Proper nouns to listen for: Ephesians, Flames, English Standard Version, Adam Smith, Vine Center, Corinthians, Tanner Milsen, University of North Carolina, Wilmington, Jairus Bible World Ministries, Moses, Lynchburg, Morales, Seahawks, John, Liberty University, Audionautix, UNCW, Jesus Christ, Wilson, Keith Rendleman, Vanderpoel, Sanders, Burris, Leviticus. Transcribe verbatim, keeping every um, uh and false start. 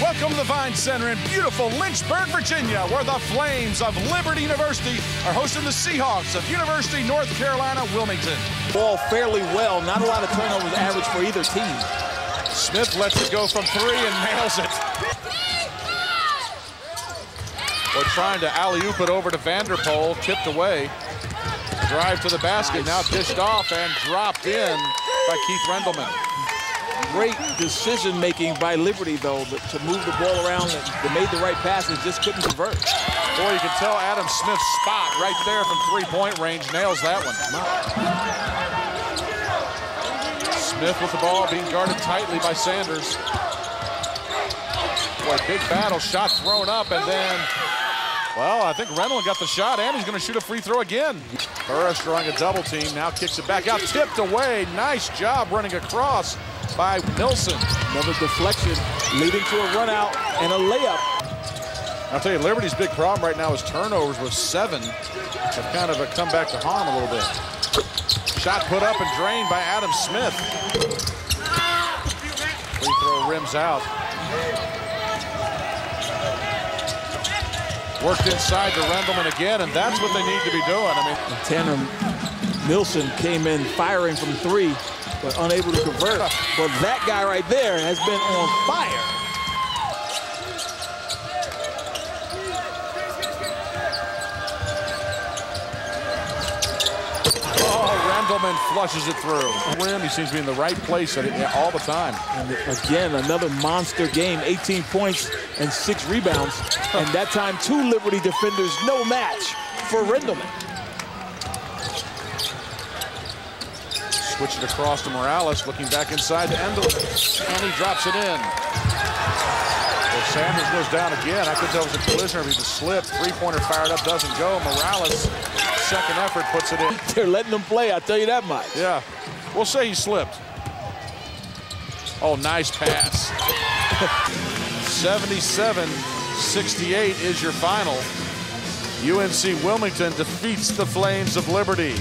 Welcome to the Vine Center in beautiful Lynchburg, Virginia, where the Flames of Liberty University are hosting the Seahawks of University of North Carolina, Wilmington. Ball fairly well, not a lot of turnovers average for either team. Smith lets it go from three and nails it. We're trying to alley-oop it over to Vanderpoel, tipped away. Drive to the basket, now dished off and dropped in by Keith Rendleman. Great decision-making by Liberty, though, to move the ball around. They made the right passes, just couldn't convert. Boy, you can tell Adam Smith's spot right there from three-point range nails that one. Smith with the ball being guarded tightly by Sanders. Boy, big battle, shot thrown up, and then, well, I think Reynolds got the shot, and he's going to shoot a free throw again. Burris drawing a double team, now kicks it back out, tipped away. Nice job running across by Wilson. Another deflection leading to a run out and a layup. I'll tell you, Liberty's big problem right now is turnovers with seven. Have kind of a come back to haunt a little bit. Shot put up and drained by Adam Smith. Free throw rims out. Worked inside to Rendleman again, and that's what they need to be doing. I mean, Tanner Milsen came in firing from three, but unable to convert. But that guy right there has been on fire. Oh, Rendleman flushes it through. Rim, he seems to be in the right place at it all the time. And again, another monster game, eighteen points and six rebounds. And that time, two Liberty defenders, no match for Rendleman. Switch it across to Morales, looking back inside to Endel, and he drops it in. Well, Sanders goes down again. I could tell it was a collision, or he's a slip. Three-pointer fired up, doesn't go. Morales, second effort, puts it in. They're letting him play, I'll tell you that much. Yeah, we'll say he slipped. Oh, nice pass. seventy-seven sixty-eight is your final. U N C Wilmington defeats the Flames of Liberty.